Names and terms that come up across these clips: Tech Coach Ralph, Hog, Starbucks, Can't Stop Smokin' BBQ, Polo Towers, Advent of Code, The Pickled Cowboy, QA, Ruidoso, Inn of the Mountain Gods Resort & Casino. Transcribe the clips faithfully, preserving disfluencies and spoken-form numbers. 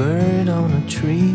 Bird on a tree,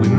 We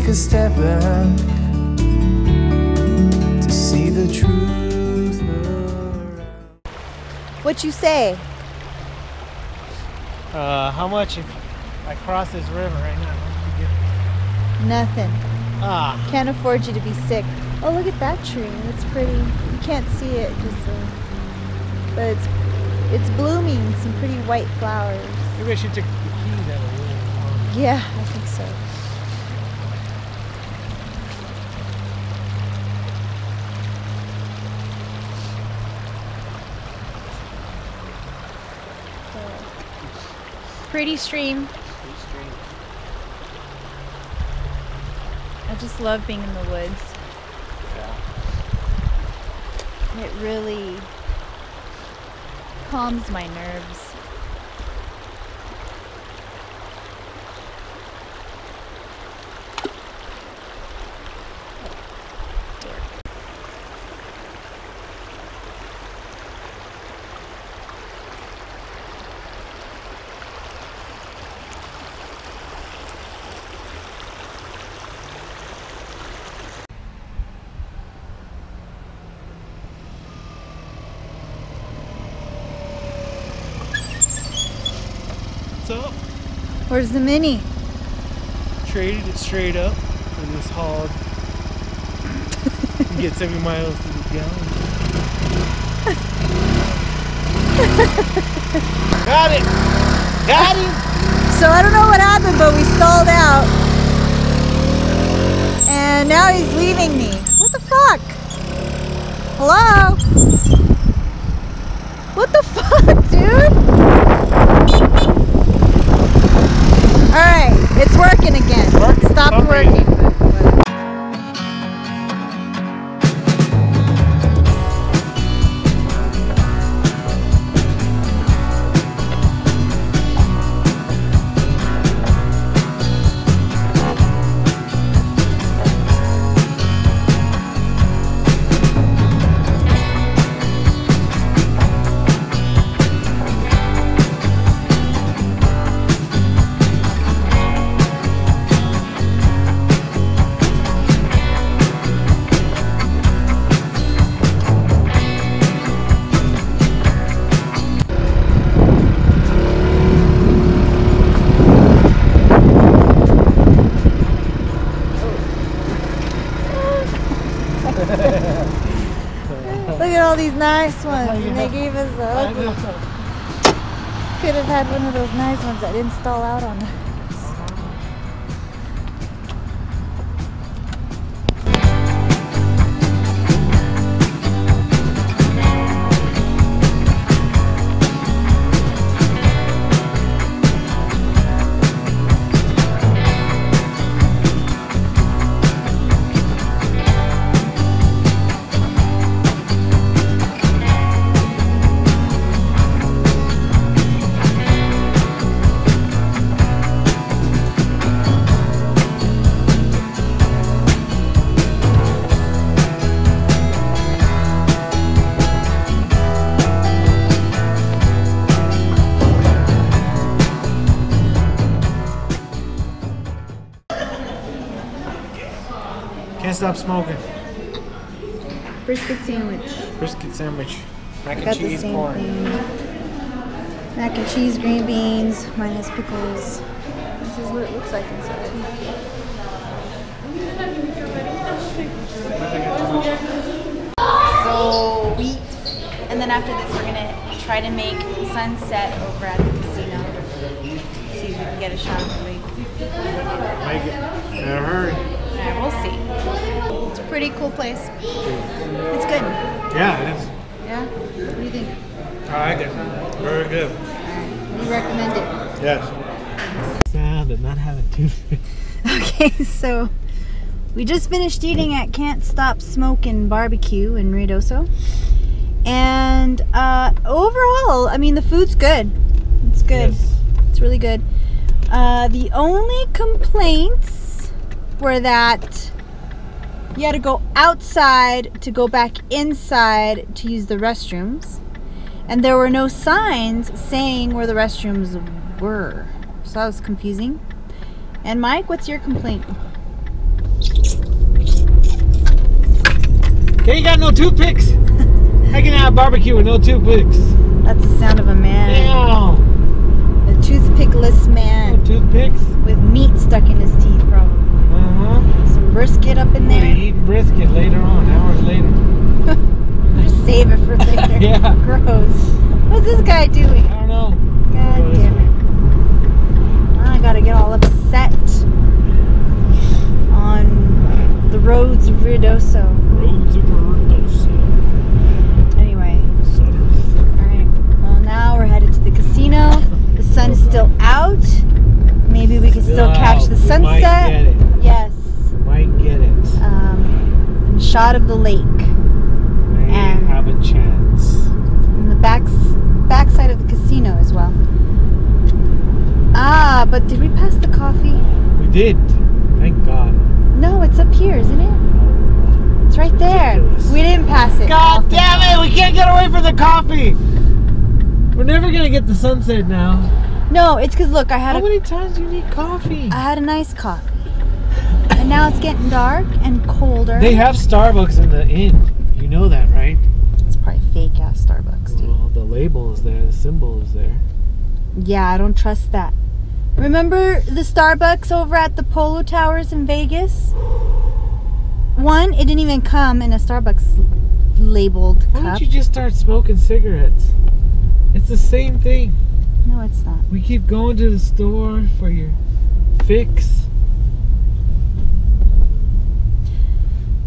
A step back to see the truth around. What you say? Uh, how much if I cross this river right now? What do you give me? Nothing. Ah. Can't afford you to be sick. Oh, look at that tree. That's pretty. You can't see it because, uh, but it's it's blooming. Some pretty white flowers. Maybe I should take the keys out of the. Yeah, I think so. Pretty stream. Pretty stream. I just love being in the woods. Yeah. It really calms my nerves. Up. Where's the mini? Traded it straight up for this hog. Get seventy miles to the gallon. Got it! Got him! So I don't know what happened, but we stalled out. And now he's leaving me. What the fuck? Hello? What the fuck, dude? Alright, it's working again. It worked? Stopped okay. Working. But, but. these nice ones, and they gave us the ugly. Could have had one of those nice ones that didn't stall out on us. Can't stop smoking. Brisket sandwich. Brisket sandwich. Mac and cheese, corn. Thing. Mac and cheese, green beans, minus pickles. This is what it looks like inside. So wheat, and then after this we're gonna try to make sunset over at the casino. See if we can get a shot of the lake. Make it in a hurry. Yeah, we'll see. It's a pretty cool place. It's good. Yeah, it is. Yeah? What do you think? I like it. Very good. We recommend it. Yes. Sad and not having toothpick. Okay, so we just finished eating at Can't Stop Smokin' B B Q in Ruidoso. And uh, overall, I mean, the food's good. It's good. Yes. It's really good. Uh, the only complaints were that you had to go outside to go back inside to use the restrooms, and there were no signs saying where the restrooms were, so that was confusing. And Mike, what's your complaint? They ain't got no toothpicks. I can have barbecue with no toothpicks. That's the sound of a man. Damn. A toothpickless man. No toothpicks? With meat stuck in his teeth, probably. Some brisket up in there. We eat brisket later on, hours later. Just save it for later. Yeah. Gross. What's this guy doing? I don't know. God we'll go damn it. I gotta get all upset on the roads of Ruidoso. Roads of Ruidoso. Anyway. Alright. Well, now we're headed to the casino. The sun is still out. Maybe we can still, still catch the sunset. Might get it. Yes. Might get it. Um, and shot of the lake. May and have a chance. And the back backside of the casino as well. Ah, but did we pass the coffee? We did. Thank God. No, it's up here, isn't it? It's right it's there. We didn't pass it. God coffee. Damn it! We can't get away from the coffee. We're never gonna get the sunset now. No, it's because look, I had. How a, many times do you need coffee? I had a nice coffee. And now it's getting dark and colder. They have Starbucks in the inn. You know that, right? It's probably fake ass Starbucks, dude. Well, the label is there. The symbol is there. Yeah, I don't trust that. Remember the Starbucks over at the Polo Towers in Vegas? One, it didn't even come in a Starbucks labeled cup. Why don't you just start smoking cigarettes? It's the same thing. No, it's not. We keep going to the store for your fix.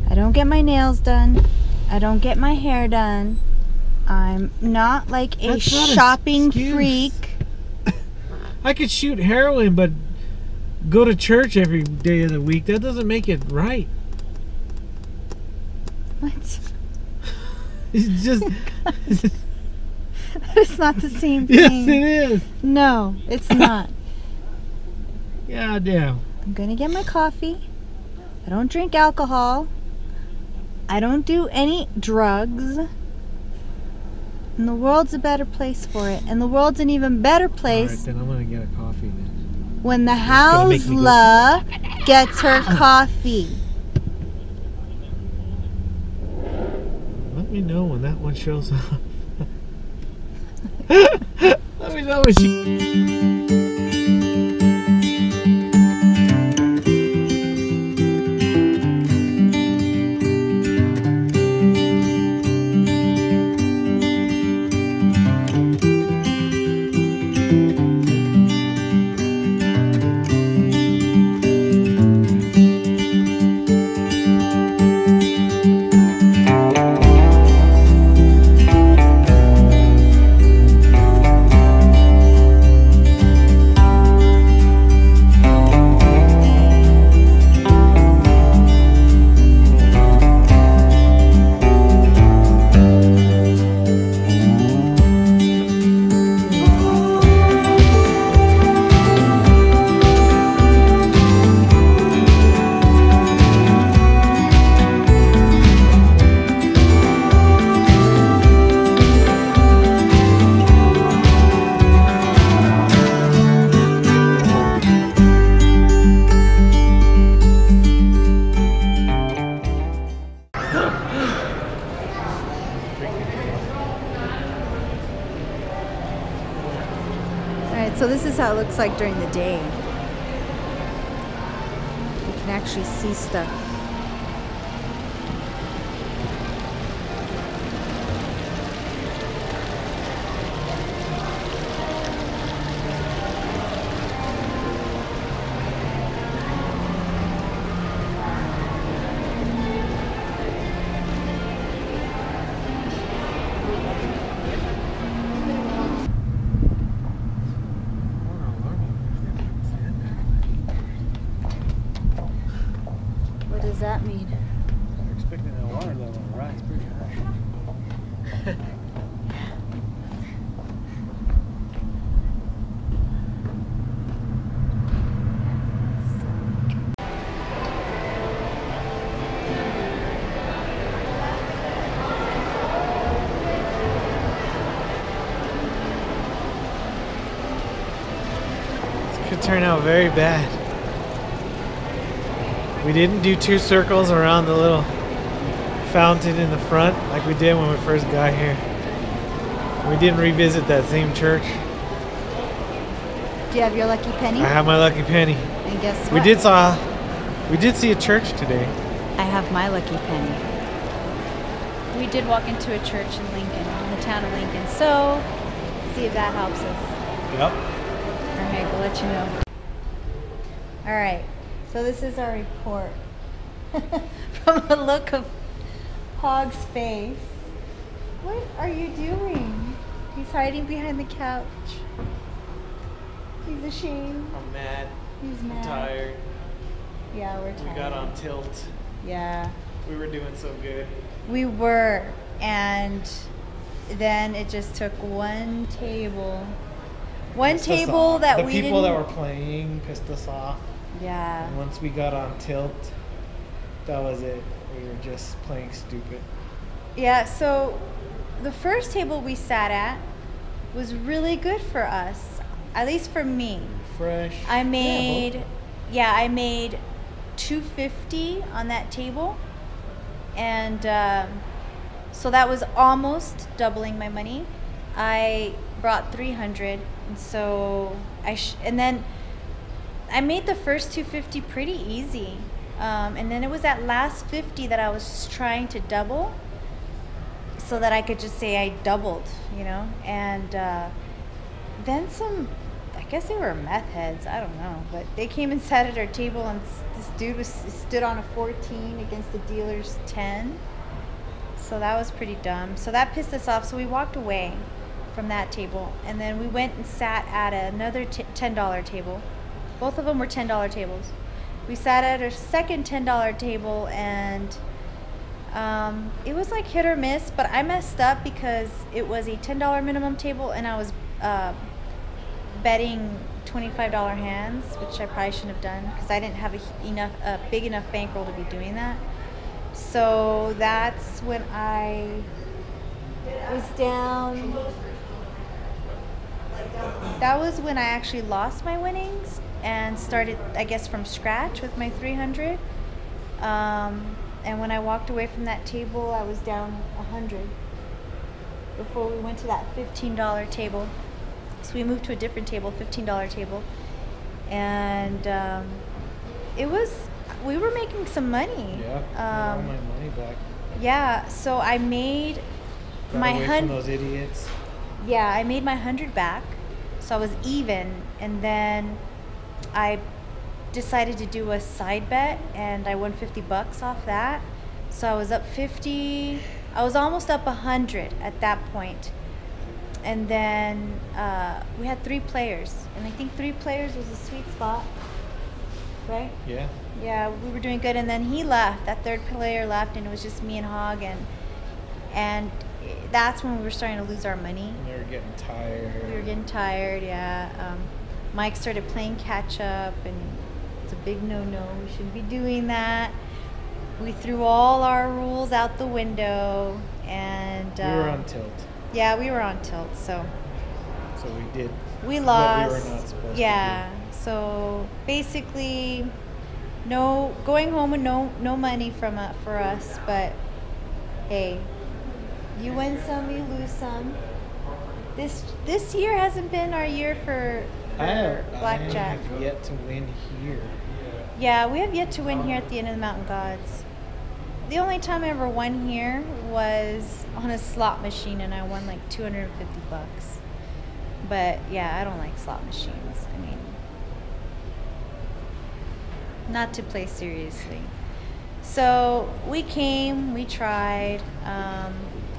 I don't get my nails done. I don't get my hair done. I'm not like a That's not shopping freak. I could shoot heroin, but go to church every day of the week. That doesn't make it right. What? It's just... It's not the same thing. Yes, it is. No, it's not. Yeah, damn. I'm gonna get my coffee. I don't drink alcohol. I don't do any drugs. And the world's a better place for it. And the world's an even better place. All right, then I'm gonna get a coffee then. When the Housela gets her coffee. Let me know when that one shows up. Let me know what she... is how it looks like during the day. You can actually see stuff. Turn out very bad. We didn't do two circles around the little fountain in the front like we did when we first got here. We didn't revisit that same church. Do you have your lucky penny? I have my lucky penny. And guess what? We did saw, we did see a church today. I have my lucky penny. We did walk into a church in Lincoln, in the town of Lincoln. So, see if that helps us. Yep. Okay, we'll let you know. All right, so this is our report. From the look of Hog's face, what are you doing? He's hiding behind the couch. He's ashamed. I'm mad. He's mad. I'm tired. Yeah, we're tired. We got on tilt. Yeah. We were doing so good. We were, and then it just took one table. One table that we didn't... The people that were playing pissed us off. Yeah. And once we got on tilt, that was it. We were just playing stupid. Yeah, so the first table we sat at was really good for us. At least for me. Fresh. I made... Yeah, I made two fifty on that table. And um, so that was almost doubling my money. I brought three hundred. And so I sh and then I made the first two fifty pretty easy, um, and then it was that last fifty that I was just trying to double, so that I could just say I doubled, you know. And uh, then some, I guess they were meth heads, I don't know, but they came and sat at our table, and this dude was stood on a fourteen against the dealer's ten, so that was pretty dumb. So that pissed us off. So we walked away from that table, and then we went and sat at another t ten dollar table. Both of them were ten dollar tables. We sat at our second ten dollar table, and um, it was like hit or miss, but I messed up because it was a ten dollar minimum table, and I was uh, betting twenty-five dollar hands, which I probably shouldn't have done because I didn't have a, enough, a big enough bankroll to be doing that. So that's when I was down. That was when I actually lost my winnings and started, I guess, from scratch with my three hundred. Um, and when I walked away from that table, I was down one hundred before we went to that fifteen dollar table. So we moved to a different table, fifteen dollar table. And um, it was, we were making some money. Yeah, um, I got my money back. Yeah, so I made got my hundred. Those idiots. Yeah, I made my hundred back, so I was even, and then I decided to do a side bet, and I won fifty bucks off that, so I was up fifty. I was almost up one hundred at that point, and then uh, we had three players, and I think three players was a sweet spot, right? Yeah. Yeah, we were doing good, and then he left. That third player left, and it was just me and Hog, and and. That's when we were starting to lose our money. We were getting tired. We were getting tired, yeah. Um, Mike started playing catch-up, and it's a big no-no. We shouldn't be doing that. We threw all our rules out the window, and... Uh, we were on tilt. Yeah, we were on tilt, so... So we did. We lost. What we were not supposed yeah, to do. So basically, no going home with no no money from uh, for us, but hey... You win some, you lose some. This this year hasn't been our year for I have, blackjack. I have yet to win here. Yeah, we have yet to win here at the Inn of the Mountain Gods. The only time I ever won here was on a slot machine, and I won like two hundred fifty bucks. But yeah, I don't like slot machines. I mean, not to play seriously. So we came, we tried, um,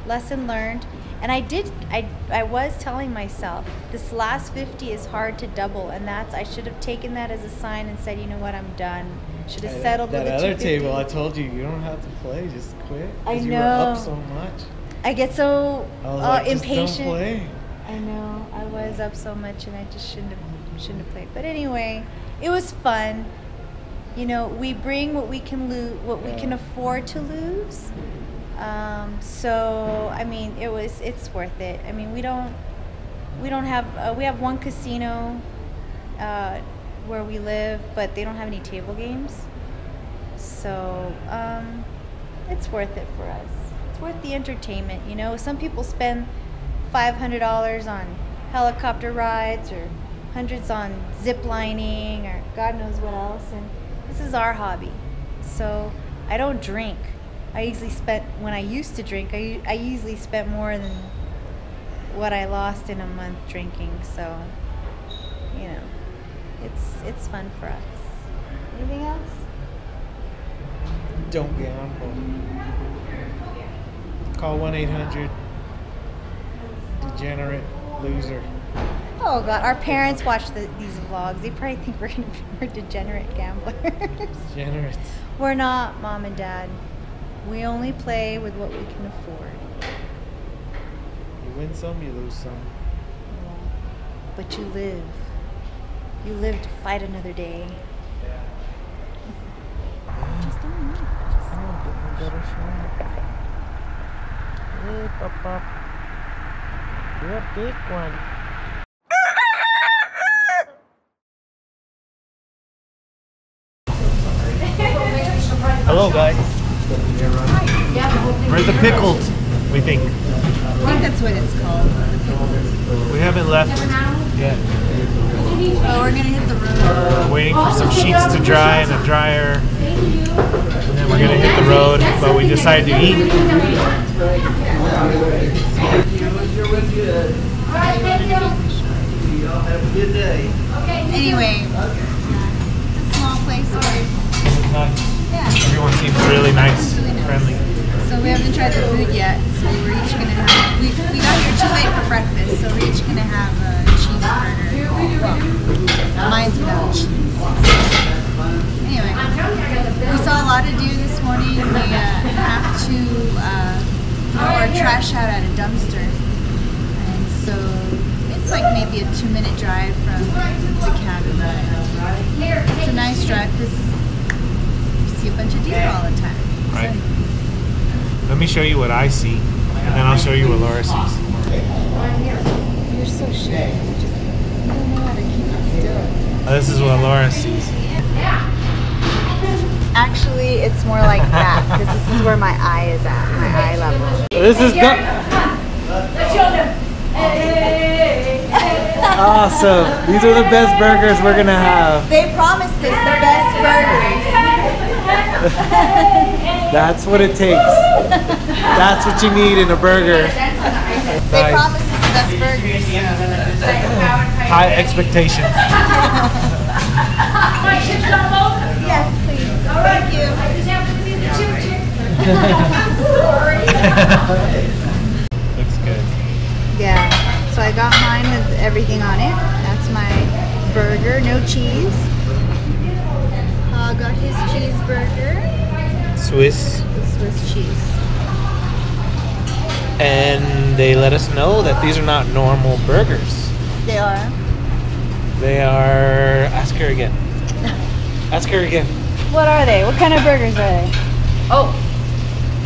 lesson learned. And I did, I, I was telling myself, this last fifty is hard to double, and that's, I should have taken that as a sign and said, you know what, I'm done. Should have settled with the two fifty. That other table, I told you, you don't have to play, just quit. I know. Because you were up so much. I get so I was uh, like, just impatient. Don't play. I know, I was up so much, and I just shouldn't have, shouldn't have played. But anyway, it was fun. You know, we bring what we can lose, what we can afford to lose. Um, so I mean, it was, it's worth it. I mean, we don't, we don't have, uh, we have one casino uh, where we live, but they don't have any table games. So um, it's worth it for us. It's worth the entertainment. You know, some people spend five hundred dollars on helicopter rides or hundreds on zip lining or God knows what else. And this is our hobby. So I don't drink. I usually spent, when I used to drink, I, I usually spent more than what I lost in a month drinking. So, you know, it's it's fun for us. Anything else? Don't gamble. Call one eight hundred degenerate loser. Oh, God. Our parents watch the, these vlogs. They probably think we're going to be more degenerate gamblers. Degenerates. We're not, Mom and Dad. We only play with what we can afford. You win some, you lose some. Yeah. But you live. You live to fight another day. Yeah. Just don't leave us. Oh, get me better shot. Hey, pop, up. You're a big one. Hello, guys. We're at the Pickled, we think. I think that's what it's called. We haven't left yet. Oh, we're gonna hit the road. We're waiting for some sheets to dry and a dryer. And then we're gonna hit the road, but we decided to eat. Anyway, it's a small place where. Yeah. Everyone seems really nice, really nice, friendly. So we haven't tried the food yet, so we're each going to have, we, we got here too late for breakfast, so we're each going to have a cheeseburger. Well, mine's without cheese. Anyway, we saw a lot to do this morning. We uh, have to uh, throw our trash out at a dumpster. And so it's like maybe a two minute drive from Canada. It's a nice drive. This a bunch of deer all the time. Right. So, let me show you what I see, and then I'll show you what Laura sees. You're so shy. You just don't know how to keep it still. Oh, this is what Laura sees. Actually, it's more like that, because this is where my eye is at, my eye level. This is the... Awesome. These are the best burgers we're going to have. They promised us the best burgers. That's what it takes. That's what you need in a burger. They promise us the best burgers. High expectations. Yes, please. Thank you. I just have to see the choo-choo. Looks good. Yeah. So I got mine with everything on it. That's my burger, no cheese. Hog got his cheeseburger. Swiss. The Swiss cheese. And they let us know that these are not normal burgers. They are. They are. Ask her again. Ask her again. What are they? What kind of burgers are they? Oh,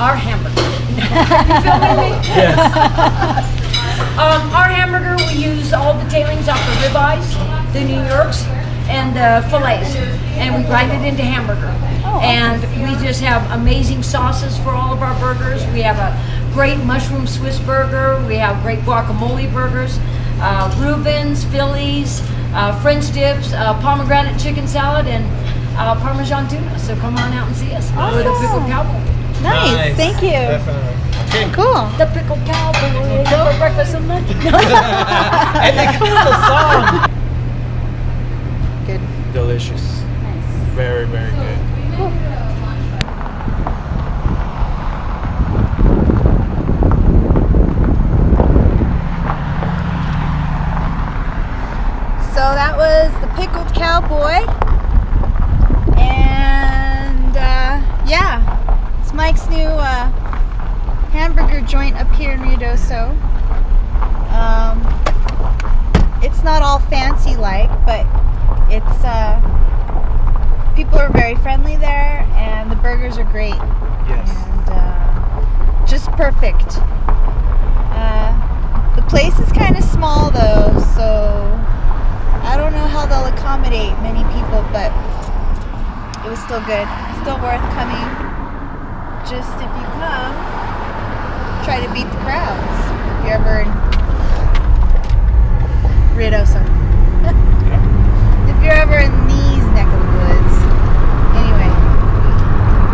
our hamburger. You filming me? Yes. um, our hamburger, we use all the tailings off the ribeyes, the New Yorks, and the fillets, and we grind it into hamburger. Oh, and we just have amazing sauces for all of our burgers. We have a great mushroom Swiss burger. We have great guacamole burgers, uh, Rubens, Phillies, uh, French dips, uh, pomegranate chicken salad, and uh, Parmesan tuna. So come on out and see us. Awesome. We're the Pickled Cowboy. Nice. nice, thank you. Definitely. Okay. Cool. The Pickled Cowboy for breakfast and lunch. I think it's a song. Good. Delicious. Nice. Very, very so, good. Cool. So that was The Pickled Cowboy. And uh, yeah. Mike's new uh, hamburger joint up here in Ruidoso. Um, it's not all fancy-like, but it's uh, people are very friendly there, and the burgers are great. Yes. And uh, just perfect. Uh, the place is kind of small though, so I don't know how they'll accommodate many people, but it was still good. Still worth coming. Just if you come, try to beat the crowds. If you're ever in Ruidoso. If you're ever in these neck of the woods. Anyway.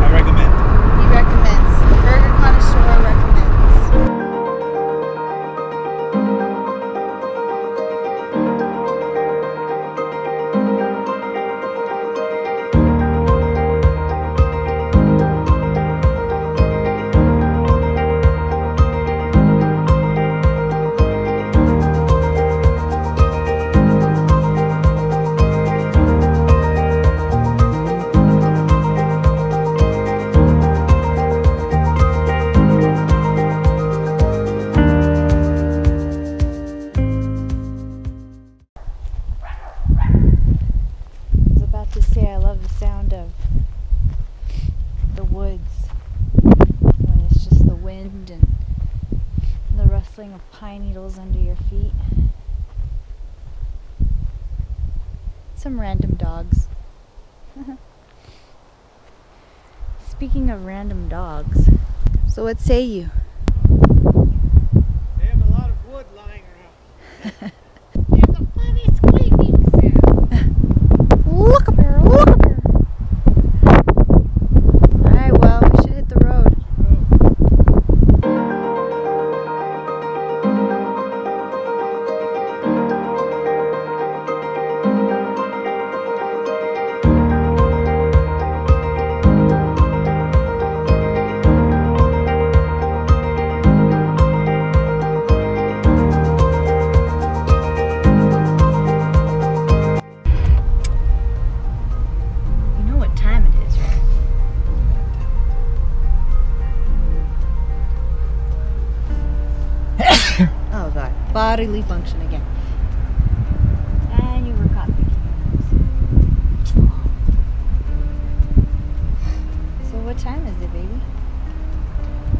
I recommend. He recommends. The Burger Connoisseur under your feet. Some random dogs. Speaking of random dogs, so what say you? They have a lot of wood lying around. There's a funny squeaking sound. Look up here, look up here. Alright, well, we should hit the road. Bodily function again. And you were caught picking. So what time is it, baby?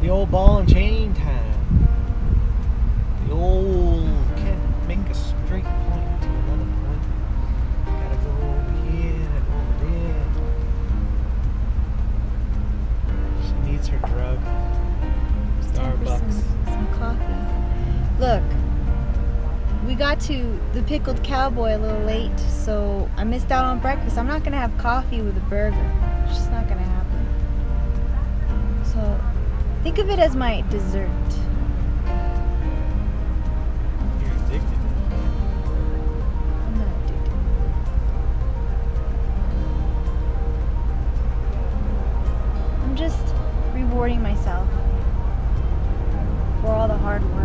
The old ball and chain time. The old can't make a straight point to another point. Gotta go over here and over there. She needs her drug. Starbucks. Some, some coffee. Look. We got to the Pickled Cowboy a little late, so I missed out on breakfast. I'm not going to have coffee with a burger. It's just not going to happen. So think of it as my dessert. You're addicted. I'm not addicted. I'm just rewarding myself for all the hard work.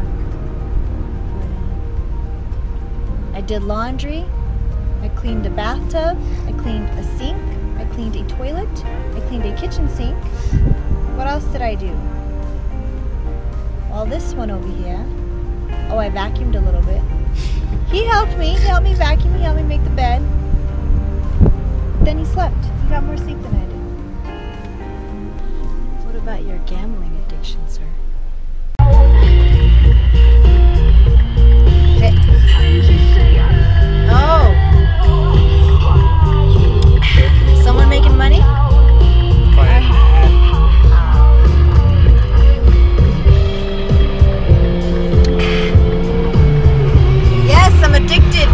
I did laundry, I cleaned a bathtub, I cleaned a sink, I cleaned a toilet, I cleaned a kitchen sink. What else did I do? Well, this one over here. Oh, I vacuumed a little bit. He helped me, he helped me vacuum, he helped me make the bed. Then he slept. He got more sleep than I did. What about your gambling addiction, sir? Oh. Someone making money? Yes, I'm addicted.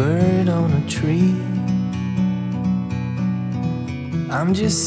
bird on a tree. I'm just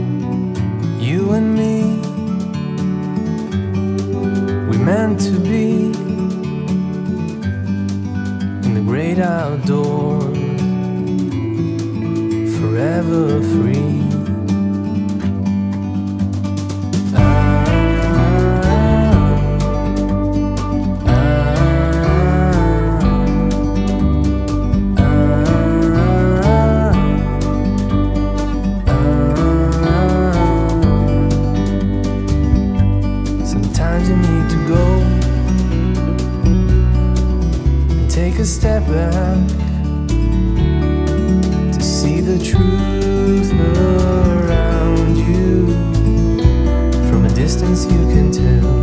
you and me. We meant to be in the great outdoors, forever free. A step back to see the truth around you. From a distance you can tell